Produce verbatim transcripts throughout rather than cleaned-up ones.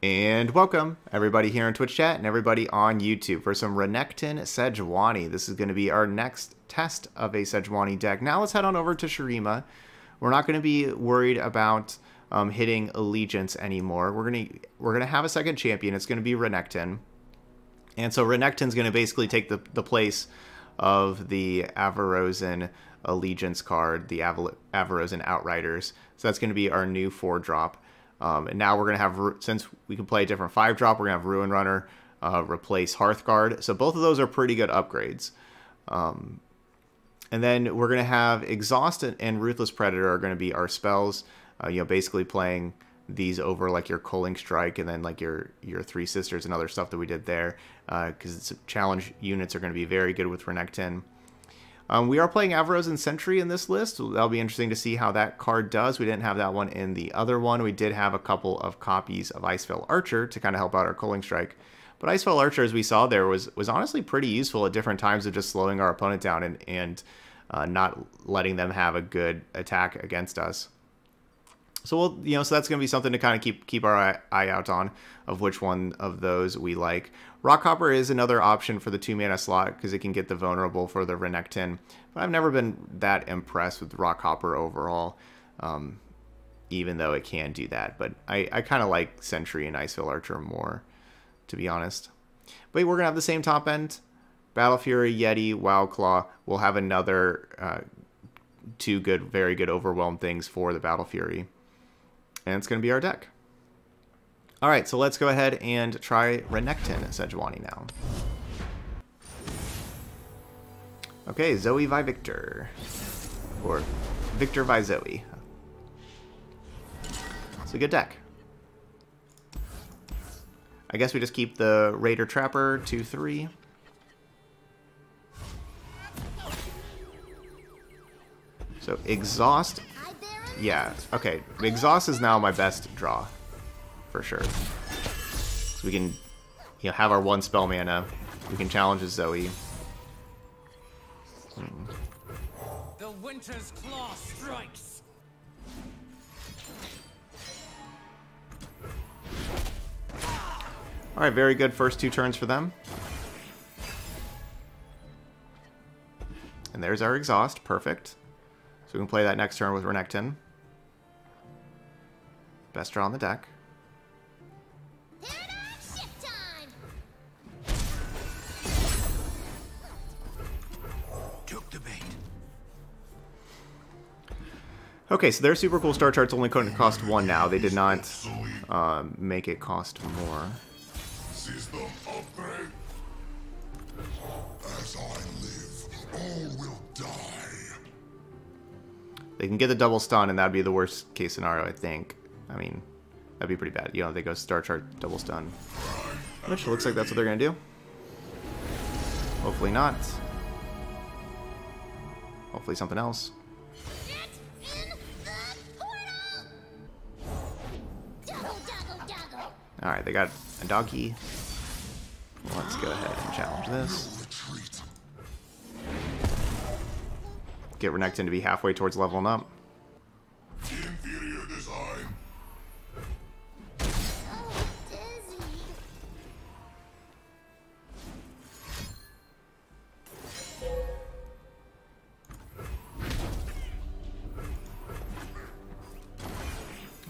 And welcome, everybody here in Twitch chat and everybody on YouTube for some Renekton Sejuani. This is going to be our next test of a Sejuani deck. Now let's head on over to Shurima. We're not going to be worried about um, hitting Allegiance anymore. We're going to we're going to have a second champion. It's going to be Renekton. And so Renekton's going to basically take the, the place of the Avarosan Allegiance card, the Aval Avarosan Outriders. So that's going to be our new four drop. Um, and now we're going to have, since we can play a different five drop, we're going to have Ruin Runner uh, replace Hearthguard. So both of those are pretty good upgrades. Um, and then we're going to have Exhaust and Ruthless Predator are going to be our spells. Uh, you know, basically playing these over like your Culling Strike and then like your, your Three Sisters and other stuff that we did there. Because uh, challenge units are going to be very good with Renekton. Um, we are playing Avarosan Sentry in this list. That'll be interesting to see how that card does. We didn't have that one in the other one. We did have a couple of copies of Icefall Archer to kind of help out our Culling Strike. But Icefall Archer, as we saw there, was was honestly pretty useful at different times of just slowing our opponent down and, and uh, not letting them have a good attack against us. So we'll, you know, so that's going to be something to kind of keep keep our eye, eye out on of which one of those we like. Rockhopper is another option for the two mana slot because it can get the vulnerable for the Renekton. But I've never been that impressed with Rockhopper overall, um, even though it can do that. But I, I kind of like Sentry and Icefall Archer more, to be honest. But we're gonna have the same top end: Battlefury, Yeti, Wildclaw. We'll have another uh, two good, very good Overwhelm things for the Battlefury. And it's going to be our deck. All right, so let's go ahead and try Renekton Sejuani now. Okay, Zoe by Victor. Or Victor by Zoe. It's a good deck. I guess we just keep the Raider Trapper two three. So Exhaust... Yeah, okay. Exhaust is now my best draw, for sure. So we can, you know, have our one spell mana. We can challenge as Zoe. Mm. The Winter's Claw strikes. All right, very good first two turns for them. And there's our Exhaust, perfect. So we can play that next turn with Renekton. Best draw on the deck. Took the bait. Okay, so their super cool star chart's only going to cost one now. They did not uh, make it cost more. As I live, all will die. They can get the double stun, and that'd be the worst case scenario, I think. I mean, that'd be pretty bad. You know, they go Star Chart, double stun. Which looks like that's what they're going to do. Hopefully not. Hopefully something else. Alright, they got a doggy. Let's go ahead and challenge this. Get Renekton to be halfway towards leveling up.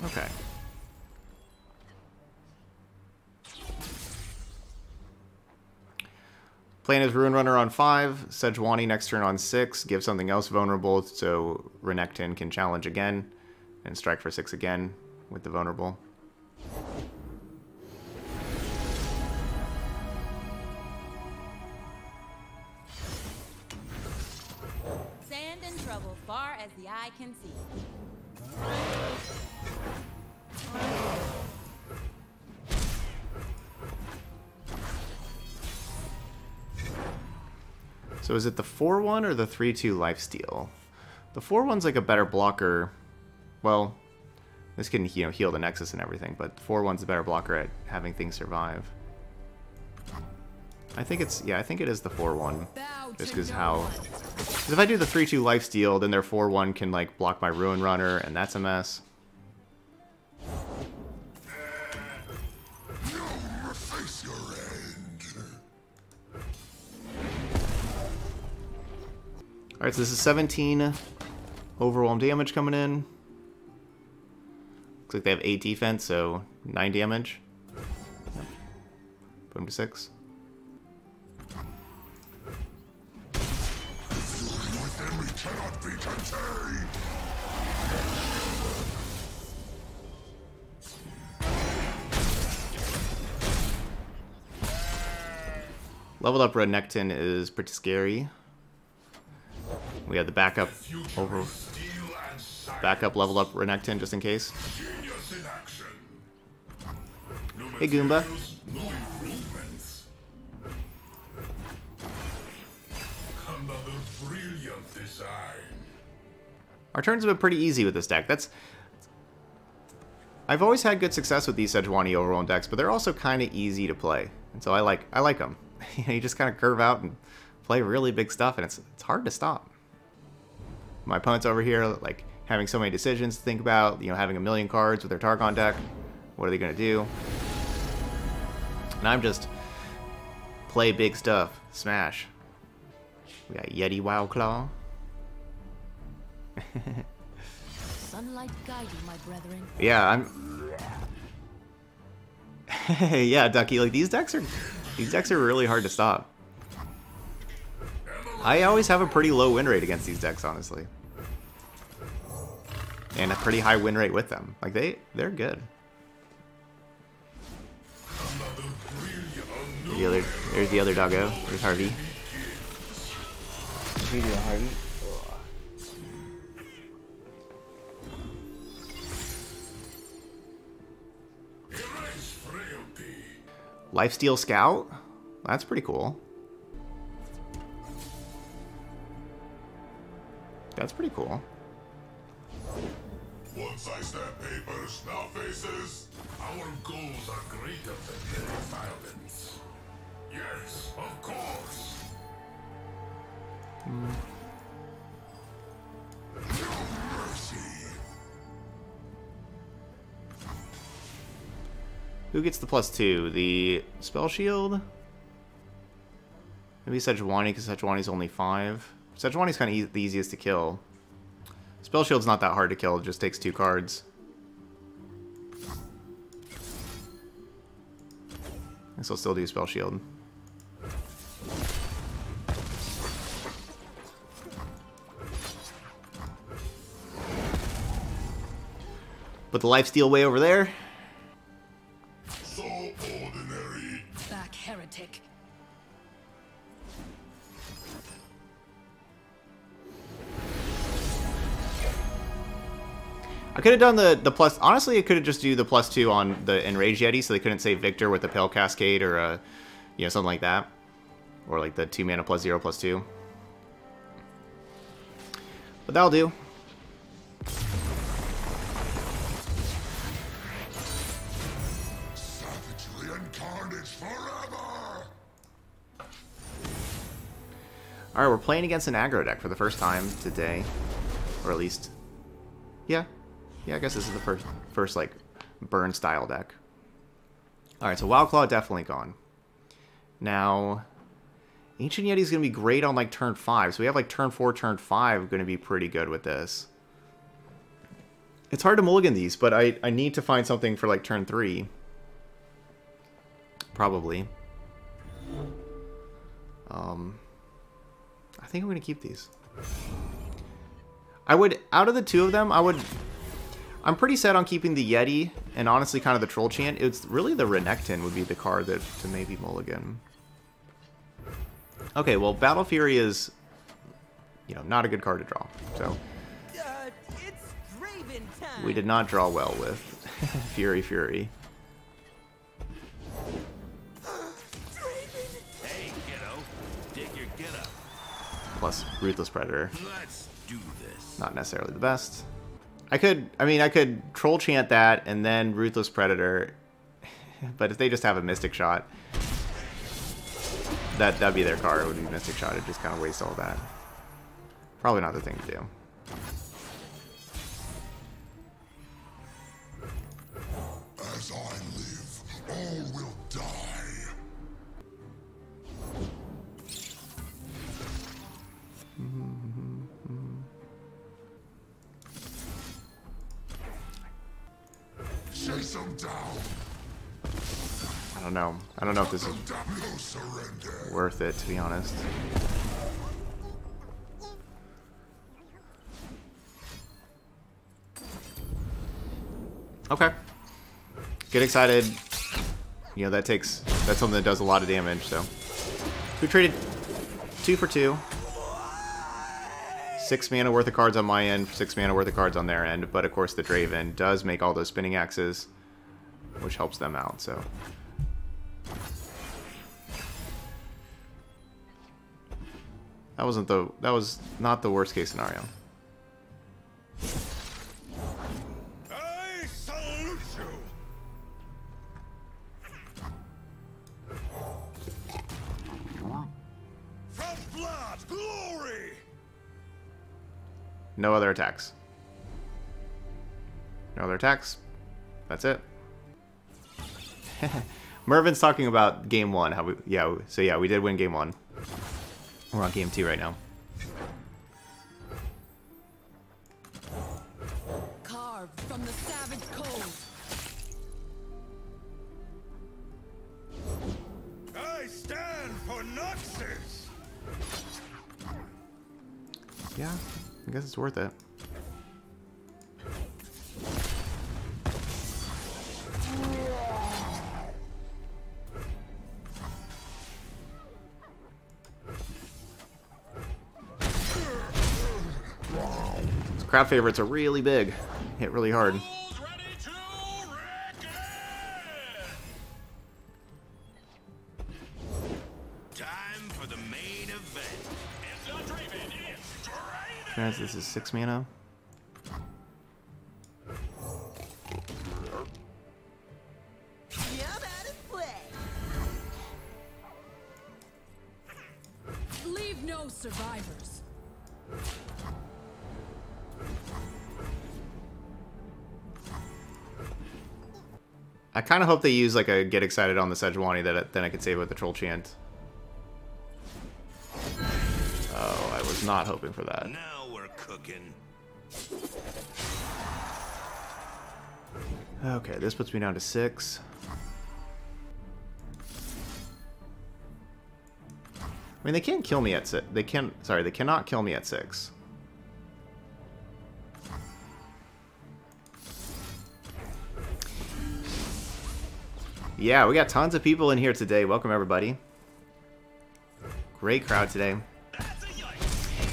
Okay. Plan is Ruin Runner on five, Sejuani next turn on six, give something else vulnerable so Renekton can challenge again and strike for six again with the vulnerable. Sand and trouble far as the eye can see. So is it the four one or the three two lifesteal? The four one's like a better blocker. Well, this can, you know, heal the Nexus and everything, but the four one's a better blocker at having things survive. I think it's, yeah, I think it is the four one. Just because how... Because if I do the three two lifesteal, then their four one can, like, block my Ruin Runner, and that's a mess. Alright, so this is seventeen overwhelm damage coming in. Looks like they have eight defense, so nine damage. Yep. Put him to six. Leveled up Renekton is pretty scary. We have the backup over backup leveled up Renekton just in case. Hey Goomba. Our turns have been pretty easy with this deck. That's I've always had good success with these Sejuani overwhelm decks, but they're also kind of easy to play, and so I like I like them. You know, you just kind of curve out and play really big stuff, and it's it's hard to stop. My opponent's over here, like, having so many decisions to think about, you know, having a million cards with their Targon deck. What are they going to do? And I'm just play big stuff. Smash. We got Yeti Wildclaw. Sunlight guiding my brethren. Yeah, I'm... yeah, Ducky, like, these decks are... These decks are really hard to stop. I always have a pretty low win rate against these decks, honestly. And a pretty high win rate with them. Like, they, they're good. The other, there's the other doggo. There's Harvey. Harvey. Lifesteal Scout? That's pretty cool. That's pretty cool. Once I stamp papers, now faces, our goals are greater than any violence. Yes, of course. Mm. No mercy. Who gets the plus two? The Spell Shield? Maybe Sejuani, because Sejuani's only five. Sejuani's kind of e the easiest to kill. Spell Shield's not that hard to kill, it just takes two cards. I guess I'll still do Spell Shield. Put the Lifesteal way over there. I could have done the, the plus... Honestly, I could have just do the plus two on the Enraged Yeti so they couldn't save Victor with the Pale Cascade or, uh, you know, something like that. Or, like, the two mana plus zero plus two. But that'll do. Savagely incarnate forever! Alright, we're playing against an aggro deck for the first time today. Or at least... Yeah. Yeah, I guess this is the first, first like, burn-style deck. Alright, so Wildclaw definitely gone. Now, Ancient Yeti's going to be great on, like, turn five. So we have, like, turn four, turn five going to be pretty good with this. It's hard to mulligan these, but I, I need to find something for, like, turn three. Probably. Um, I think I'm going to keep these. I would, out of the two of them, I would... I'm pretty set on keeping the Yeti, and honestly kind of the Troll Chant. It's really the Renekton would be the card that to maybe mulligan. Okay, well, Battlefury is, you know, not a good card to draw. So uh, it's Draven time. We did not draw well with Fury Fury. Draven. Hey, kiddo. Dig your get up. Plus Ruthless Predator. Let's do this. Not necessarily the best. I could, I mean, I could Troll Chant that and then Ruthless Predator, but if they just have a Mystic Shot, that, that'd be their card. It would be Mystic Shot. It'd just kind of waste all that. Probably not the thing to do. As I live, all will die. Mm-hmm. I don't know. I don't know if this is worth it, to be honest. Okay. Get excited. You know, that takes... That's something that does a lot of damage, so... We traded two for two. Six mana worth of cards on my end, six mana worth of cards on their end, but of course the Draven does make all those spinning axes, which helps them out, so... That wasn't the... That was not the worst case scenario. No other attacks. No other attacks. That's it. Mervin's talking about game one. How we? Yeah. So yeah, we did win game one. We're on game two right now. Carved from the savage cold. I stand for Noxus. Yeah. I guess it's worth it. These crowd favorites are really big. Hit really hard. This is six mana. Yeah, that is play. Leave no survivors. I kind of hope they use like a Get Excited on the Sejuani that then I could save with the Troll Chant. Oh, I was not hoping for that. No. Okay, this puts me down to six. I mean, they can't kill me at six. They can't. Sorry, they cannot kill me at six. Yeah, we got tons of people in here today. Welcome everybody. Great crowd today.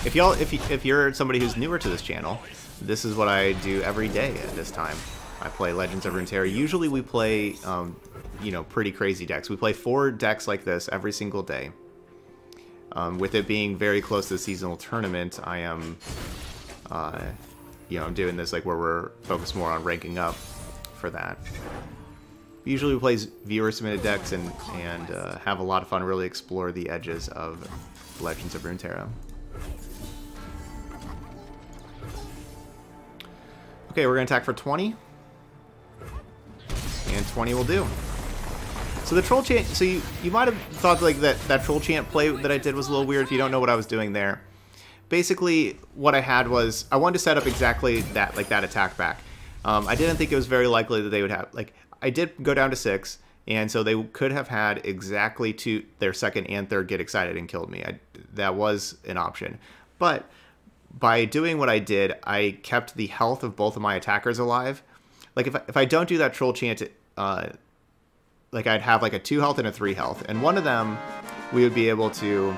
If y'all, if you, if you're somebody who's newer to this channel, this is what I do every day at this time. I play Legends of Runeterra. Usually we play, um, you know, pretty crazy decks. We play four decks like this every single day. Um, with it being very close to the seasonal tournament, I am, uh, you know, I'm doing this like where we're focused more on ranking up for that. Usually we play viewer submitted decks and and uh, have a lot of fun. Really explore the edges of Legends of Runeterra. Okay, we're going to attack for twenty, and twenty will do. So the Troll Chant, so you, you might have thought like that, that Troll Chant play that I did was a little weird if you don't know what I was doing there. Basically, what I had was, I wanted to set up exactly that, like that attack back. Um, I didn't think it was very likely that they would have, like, I did go down to six, and so they could have had exactly two, their second and third Get Excited and killed me. I, that was an option. But by doing what I did, I kept the health of both of my attackers alive. Like, if I, if I don't do that Troll Chant, uh, like, I'd have, like, a two health and a three health. And one of them, we would be able to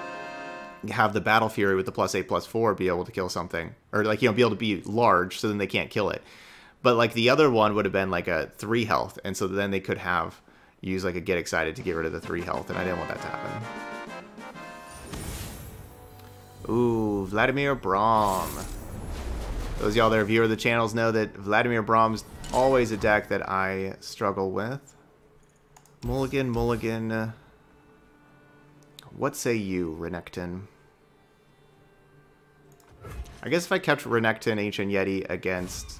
have the Battlefury with the plus eight, plus four be able to kill something. Or, like, you know, be able to be large, so then they can't kill it. But, like, the other one would have been, like, a three health. And so then they could have used, like, a Get Excited to get rid of the three health. And I didn't want that to happen. Ooh, Vladimir Braum. Those y'all that are viewer of the channels know that Vladimir Braum's always a deck that I struggle with. Mulligan, Mulligan. What say you, Renekton? I guess if I kept Renekton, Ancient Yeti against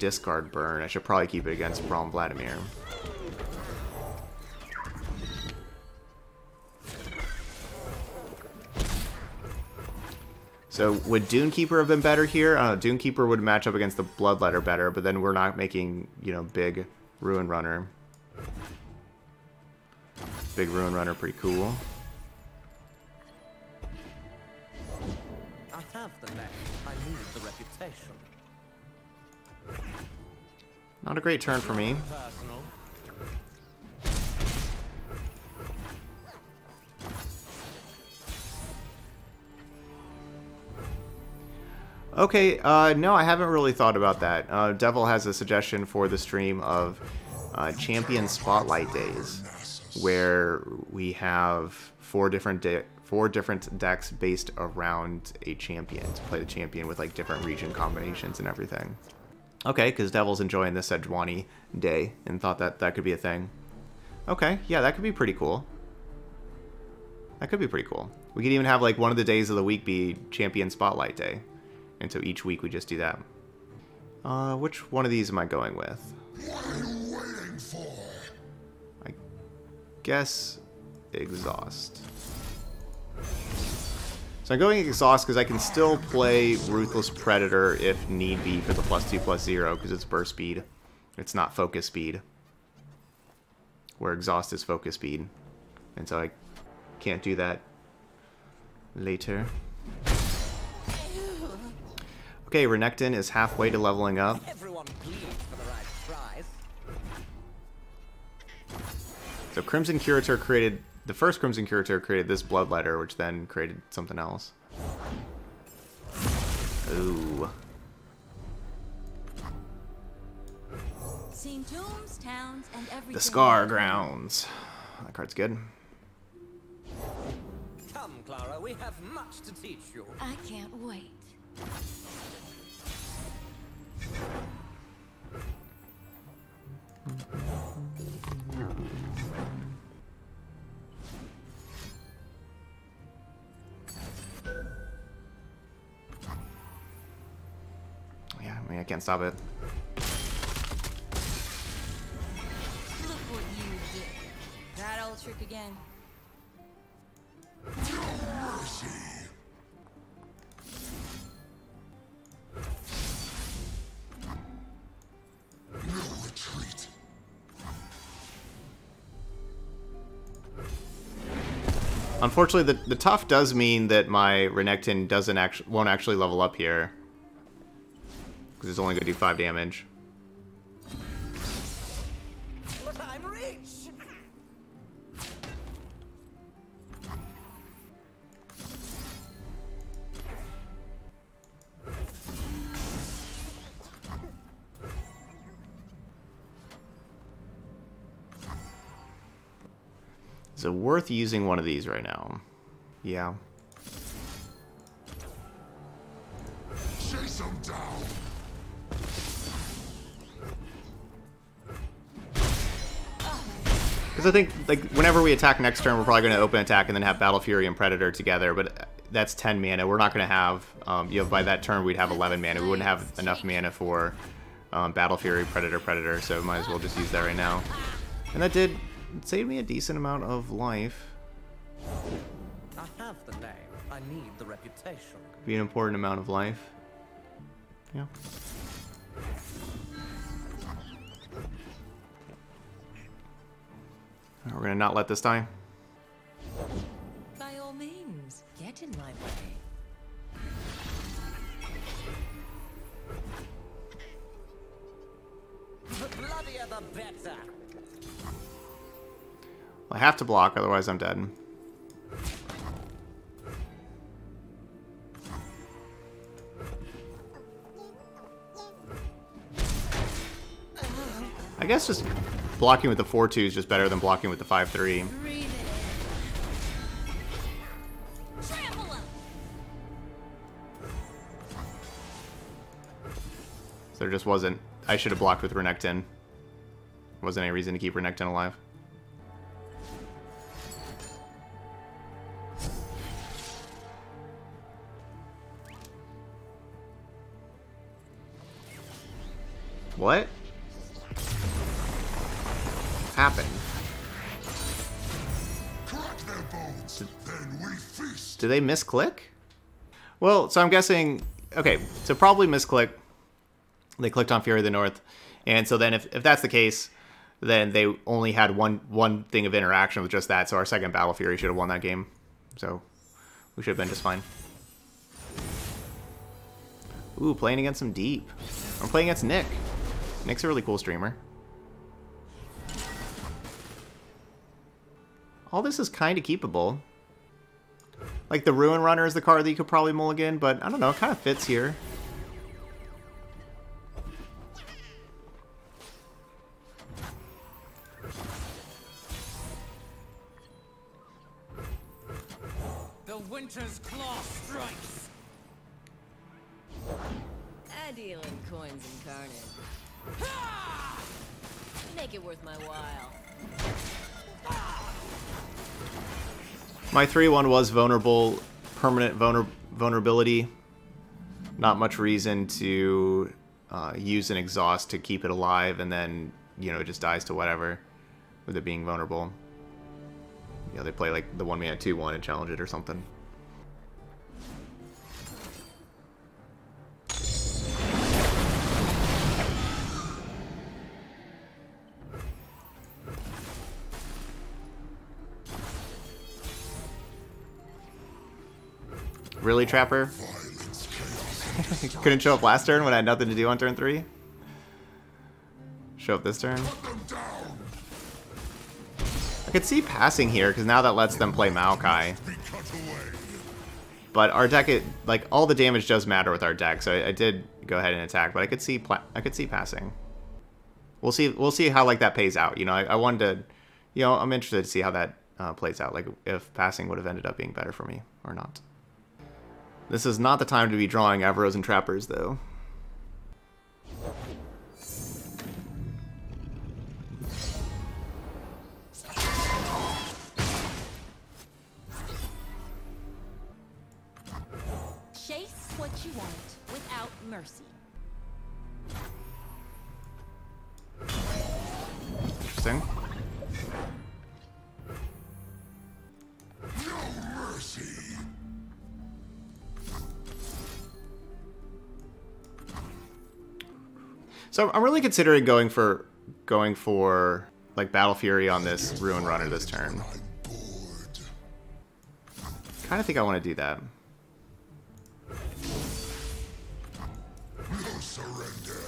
Discard Burn, I should probably keep it against Braum Vladimir. So would Dune Keeper have been better here? I don't know. Dune Keeper would match up against the Bloodletter better, but then we're not making, you know, big Ruin Runner. Big Ruin Runner, pretty cool. I have the match. I need the reputation. Not a great turn for me. Personal. Okay, uh, no, I haven't really thought about that. Uh, Devil has a suggestion for the stream of uh, Champion Spotlight Days, where we have four different de four different decks based around a champion to play the champion with like different region combinations and everything. Okay, because Devil's enjoying the Sejuani day and thought that that could be a thing. Okay, yeah, that could be pretty cool. That could be pretty cool. We could even have like one of the days of the week be Champion Spotlight Day. And so each week we just do that. Uh, which one of these am I going with? What are you waiting for? I guess Exhaust. So I'm going Exhaust because I can still play Ruthless Predator if need be for the plus two plus zero because it's burst speed. It's not focus speed. Where Exhaust is focus speed. And so I can't do that later. Okay, Renekton is halfway to leveling up. Everyone bleeds for the right prize. So Crimson Curator created... The first Crimson Curator created this Bloodletter, which then created something else. Ooh. Seeing tombs, towns, and everything. The Scar Grounds. That card's good. Come, Clara, we have much to teach you. I can't wait. Yeah, I mean, I can't stop it. Look what you did. That old trick again. No mercy. Unfortunately, the, the tough does mean that my Renekton doesn't actually won't actually level up here because it's only going to do five damage. But I'm rich. Is it worth using one of these right now? Yeah. Chase them down. Because I think, like, whenever we attack next turn, we're probably going to open attack and then have Battlefury and Predator together. But that's ten mana. We're not going to have, um, you know, by that turn we'd have eleven mana. We wouldn't have enough mana for um, Battlefury, Predator, Predator. So might as well just use that right now. And that did. It saved me a decent amount of life. I have the name. I need the reputation. Could be an important amount of life. Yeah. We're gonna not let this die. By all means, get in my way. The bloodier the better. I have to block, otherwise I'm dead. I guess just blocking with the four two is just better than blocking with the five three. So there just wasn't... I should have blocked with Renekton. Wasn't any reason to keep Renekton alive. What happened? Crack their bones, then we feast. Do they misclick? Well, so I'm guessing, okay, so probably misclick. They clicked on Fury of the North. And so then if, if that's the case, then they only had one one thing of interaction with just that. So our second Battle Fury should have won that game. So we should have been just fine. Ooh, playing against some deep. I'm playing against Nick. Nick's a really cool streamer. All this is kind of keepable. Like, the Ruin Runner is the card that you could probably mulligan, but I don't know, it kind of fits here. The Winter's Claw strikes. I deal in coins and carnage. Ha! Make it worth my while. Ah! My three one was vulnerable, permanent vulner vulnerability. Not much reason to uh, use an exhaust to keep it alive, and then, you know, it just dies to whatever with it being vulnerable. You know, they play like the one we had two one and challenge it or something. Really, Trapper? Couldn't show up last turn when I had nothing to do on turn three? Show up this turn? I could see passing here, because now that lets them play Maokai. But our deck, it, like, all the damage does matter with our deck, so I, I did go ahead and attack, but I could see pla I could see passing. We'll see We'll see how, like, that pays out. You know, I, I wanted to, you know, I'm interested to see how that uh, plays out, like, if passing would have ended up being better for me or not. This is not the time to be drawing Avros and Trappers, though. Chase what you want without mercy. Interesting. So I'm really considering going for going for like Battle Fury on this Ruin Runner this turn. Kind of think I want to do that. No surrender.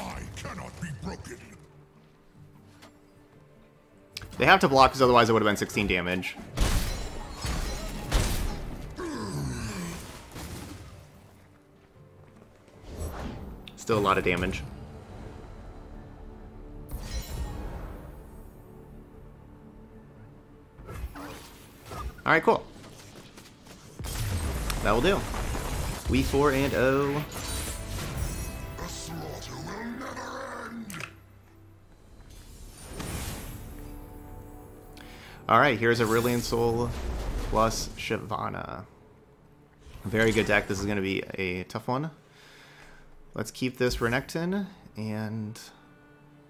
I cannot be broken. They have to block, because otherwise it would have been sixteen damage. Still a lot of damage. Alright, cool. That will do. We four and oh. The slaughter will never end. Alright, here's Aurelion Sol plus Shyvana. Very good deck. This is going to be a tough one. Let's keep this Renekton and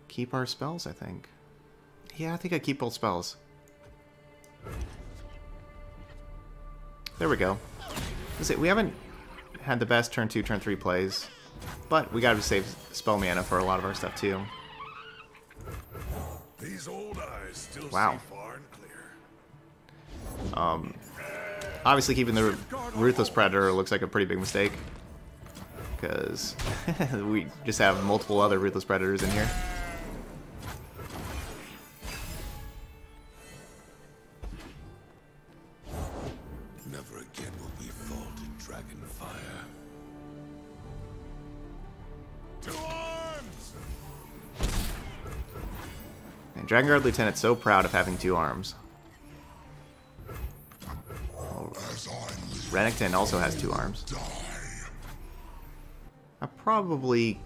keep our spells, I think. Yeah, I think I keep both spells. There we go. We haven't had the best turn two, turn three plays, but we gotta save spell mana for a lot of our stuff too. These old eyes still wow. See far and clear. Um, obviously keeping the Ruthless Predator looks like a pretty big mistake, because we just have multiple other Ruthless Predators in here. Never again will we fall to dragon fire. To arms! And Dragon Guard Lieutenant's so proud of having two arms. Oh, Renekton also has two arms. I probably,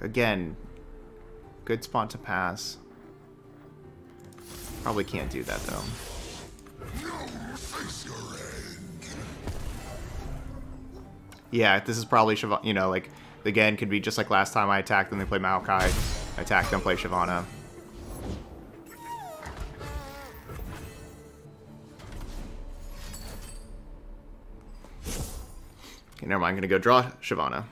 again, good spot to pass. Probably can't do that though. Yeah, this is probably Shyvana. You know, like again, could be just like last time I attacked them. They play Maokai, attack them, play Shyvana. Okay, never mind. I'm going to go draw Shyvana.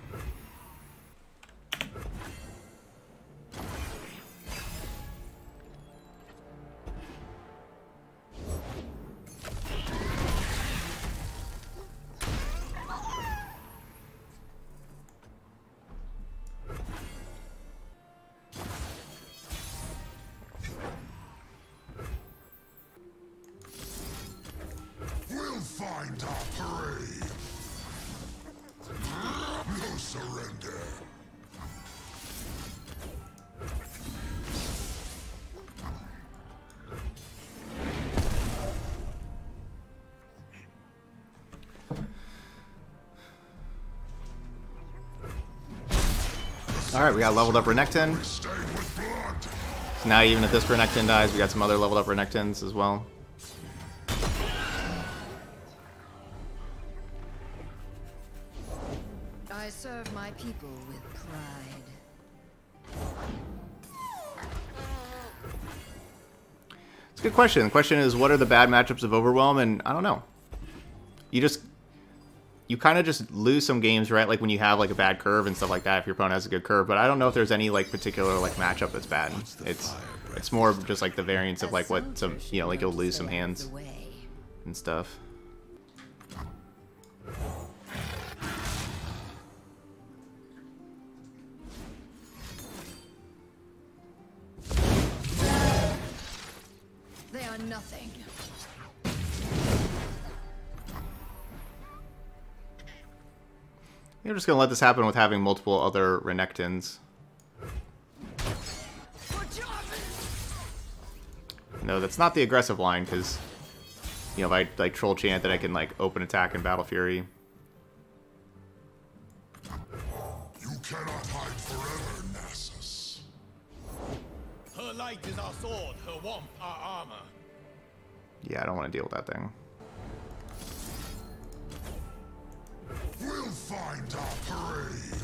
Alright, we got leveled up Renekton. So now even if this Renekton dies, we got some other leveled up Renektons as well. I serve my people with pride. It's a good question. The question is, what are the bad matchups of Overwhelm? And I don't know. You just... you kind of just lose some games, right? Like when you have like a bad curve and stuff like that, if your opponent has a good curve. But I don't know if there's any like particular like matchup that's bad. It's it's more of just like the variance of like what some, you know, like you'll lose some hands and stuff. They are nothing. You're just going to let this happen with having multiple other Renektons. No, that's not the aggressive line, because, you know, if I, like, Troll Chant, that I can, like, open attack and Battlefury. You cannot hide forever, Nasus. Her light is our sword, her womp our armor. Yeah, I don't want to deal with that thing. We'll find our parade.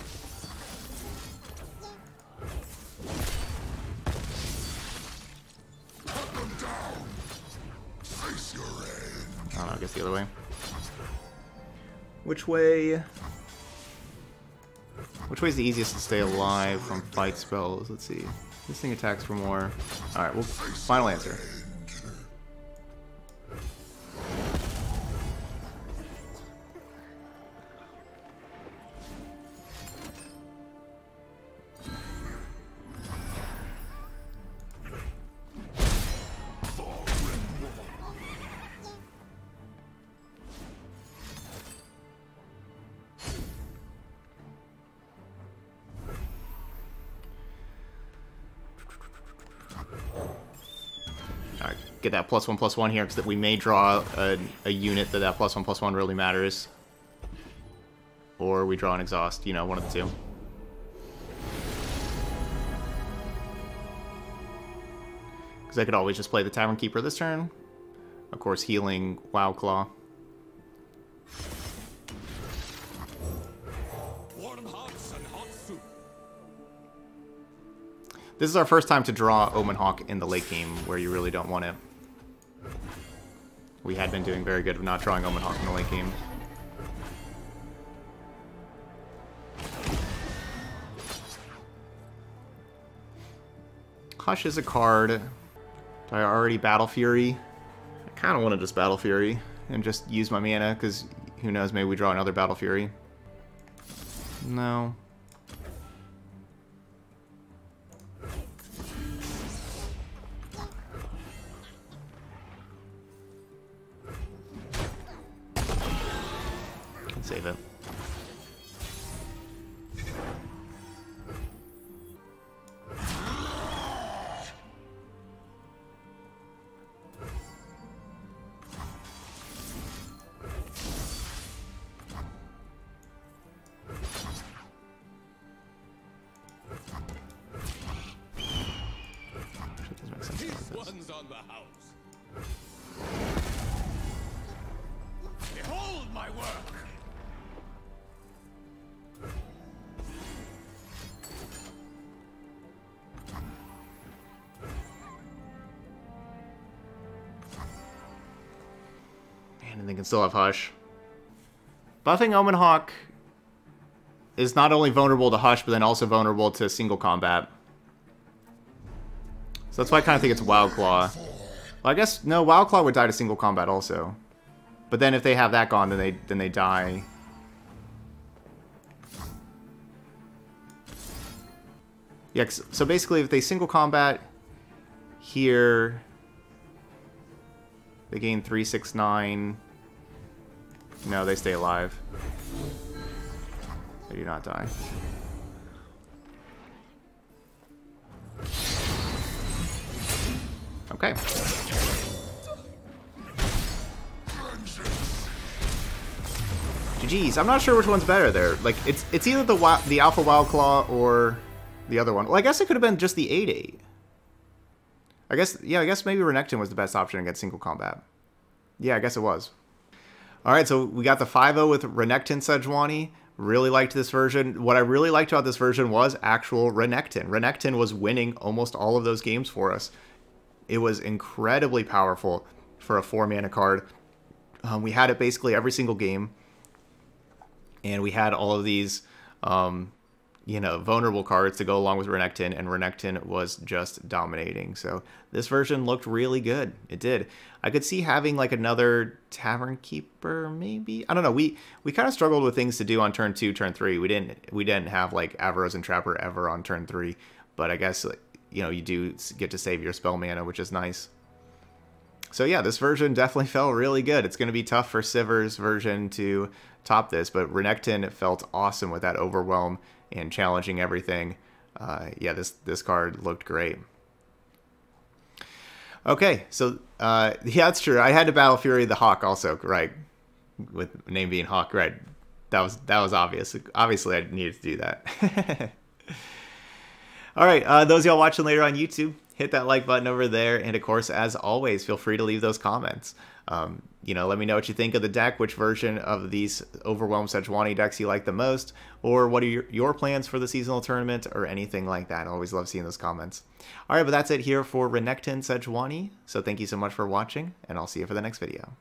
Cut them down. Face your end. Oh, I guess the other way. Which way? Which way is the easiest to stay alive from fight spells? Let's see. This thing attacks for more. All right. Well, final answer. Get that plus one plus one here, because that we may draw a, a unit that that plus one plus one really matters, or we draw an exhaust. You know, one of the two. Because I could always just play the Tavern Keeper this turn. Of course, healing Wildclaw. This is our first time to draw Omenhawk in the late game, where you really don't want it. We had been doing very good of not drawing Omenhawk in the late game. Hush is a card. Do I already Battlefury? I kind of want to just Battlefury and just use my mana, because who knows, maybe we draw another Battlefury. No. Save it. Still have Hush. Buffing Omenhawk is not only vulnerable to Hush, but then also vulnerable to Single Combat. So that's why I kind of think it's Wildclaw. Well, I guess, no, Wildclaw would die to Single Combat also. But then if they have that gone, then they, then they die. Yeah, so basically if they Single Combat here, they gain three, six, nine. No, they stay alive. They do not die. Okay. G G's. I'm not sure which one's better there. Like, it's it's either the the Alpha Wildclaw or the other one. Well, I guess it could have been just the eight eight. I guess, yeah, I guess maybe Renekton was the best option against Single Combat. Yeah, I guess it was. All right, so we got the five oh with Renekton Sejuani. Really liked this version. What I really liked about this version was actual Renekton. Renekton was winning almost all of those games for us. It was incredibly powerful for a four-mana card. Um, we had it basically every single game. And we had all of these, um, you know, vulnerable cards to go along with Renekton. And Renekton was just dominating. So this version looked really good. It did. I could see having, like, another Tavern Keeper, maybe? I don't know. We we kind of struggled with things to do on turn two, turn three. We didn't, we didn't have, like, Averroes and Trapper ever on turn three. But I guess, like, you know, you do get to save your spell mana, which is nice. So yeah, this version definitely felt really good. It's going to be tough for Sivers' version to top this, but Renekton felt awesome with that Overwhelm and challenging everything. Uh, yeah, this, this card looked great. Okay, so uh, yeah, that's true. I had to Battlefury the Hawk also, right? With name being Hawk, right? That was, that was obvious. Obviously, I needed to do that. All right, uh, those of y'all watching later on YouTube, hit that like button over there. And of course, as always, feel free to leave those comments. Um, you know, let me know what you think of the deck, which version of these Overwhelm Sejuani decks you like the most, or what are your, your plans for the seasonal tournament or anything like that. I always love seeing those comments. All right, but that's it here for Renekton Sejuani. So thank you so much for watching, and I'll see you for the next video.